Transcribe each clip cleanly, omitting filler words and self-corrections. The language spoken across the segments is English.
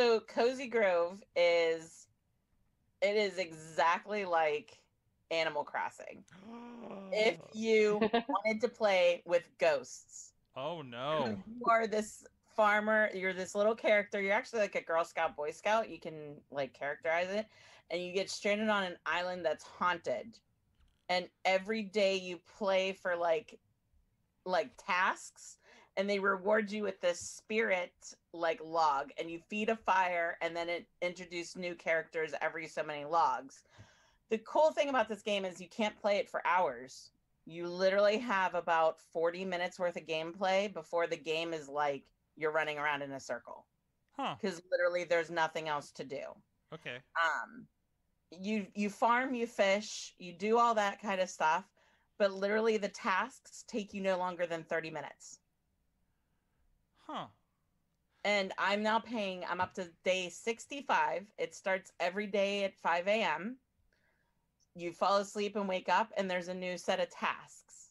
So Cozy Grove is, it is exactly like Animal Crossing. If you wanted to play with ghosts. Oh no. You are this farmer, you're this little character, you're actually like a Girl Scout, Boy Scout, you can like characterize it, and you get stranded on an island that's haunted. And every day you play for like tasks, and they reward you with this spirit like log, and you feed a fire, and then it introduces new characters every so many logs. The cool thing about this game is you can't play it for hours. You literally have about 40 minutes worth of gameplay before the game is like you're running around in a circle. Huh. Because literally there's nothing else to do. Okay. You farm, you fish, you do all that kind of stuff, but literally the tasks take you no longer than 30 minutes. Huh. And I'm now paying, I'm up to day 65. It starts every day at 5 a.m. You fall asleep and wake up, and there's a new set of tasks.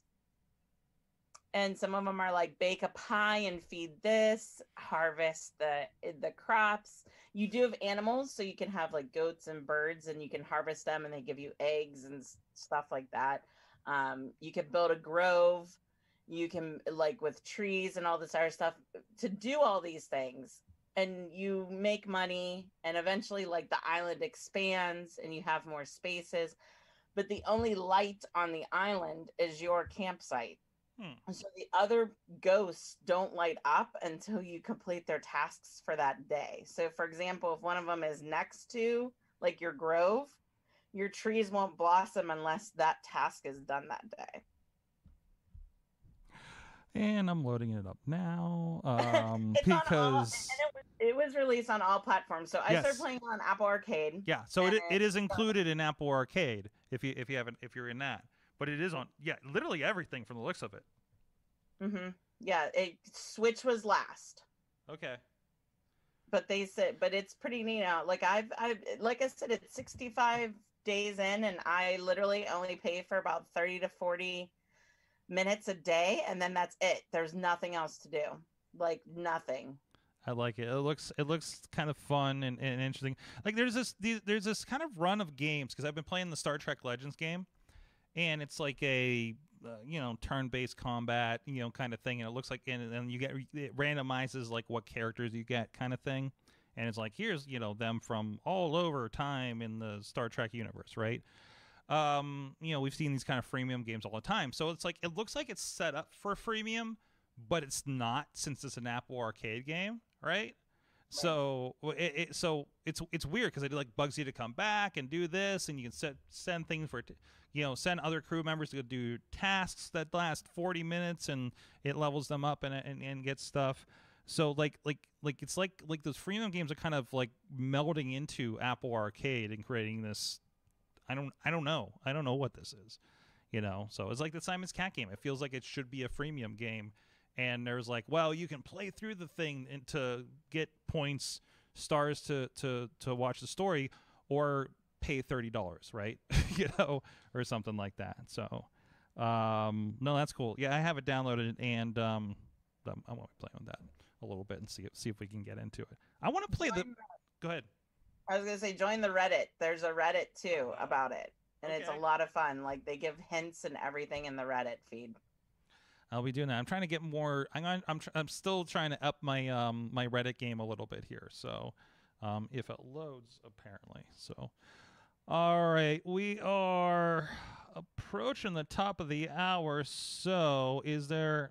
And some of them are like bake a pie and feed this, harvest the crops. You do have animals, so you can have like goats and birds, and you can harvest them, and they give you eggs and stuff like that. You can build a grove. You can like with trees and all this other stuff to do all these things. And you make money, and eventually like the island expands and you have more spaces, but the only light on the island is your campsite. Hmm. So the other ghosts don't light up until you complete their tasks for that day. So for example, if one of them is next to like your grove, your trees won't blossom unless that task is done that day. And I'm loading it up now because it was released on all platforms. So yes. I started playing on Apple Arcade. Yeah, so it is included in Apple Arcade if you're in that. But it is on literally everything from the looks of it. Mm-hmm. Yeah, Switch was last. Okay. But they said, but it's pretty neat out. Like I've like I said, it's 65 days in, and I literally only pay for about 30 to 40. minutes a day, and then that's it. There's nothing else to do, like nothing. I like it. It looks kind of fun and interesting. Like there's this kind of run of games, because I've been playing the Star Trek Legends game, and it's like a turn-based combat kind of thing, and it looks like and you get it randomizes like what characters you get kind of thing, and it's like here's them from all over time in the Star Trek universe, right? We've seen these kind of freemium games all the time. So it's like, it looks like it's set up for freemium, but it's not, since it's an Apple Arcade game, right? So it's weird, because they did like Bugsy to come back and do this, and you can send things for, send other crew members to go do tasks that last 40 minutes, and it levels them up and gets stuff. So like it's like those freemium games are kind of like melding into Apple Arcade and creating this. I don't know what this is, So it's like the Simon's Cat game. It feels like it should be a freemium game, and there's like, well, you can play through the thing and to get points, stars to watch the story, or pay $30, right? Or something like that. So, no, that's cool. Yeah, I have it downloaded, and I want to play on that a little bit and see if we can get into it. I want to play the. Go ahead. I was gonna say, join the Reddit. There's a Reddit too about it, and okay. It's a lot of fun. Like they give hints and everything in the Reddit feed. I'll be doing that. I'm trying to get more. I'm still trying to up my my Reddit game a little bit here. So, if it loads, apparently. So, all right, we are approaching the top of the hour. So, is there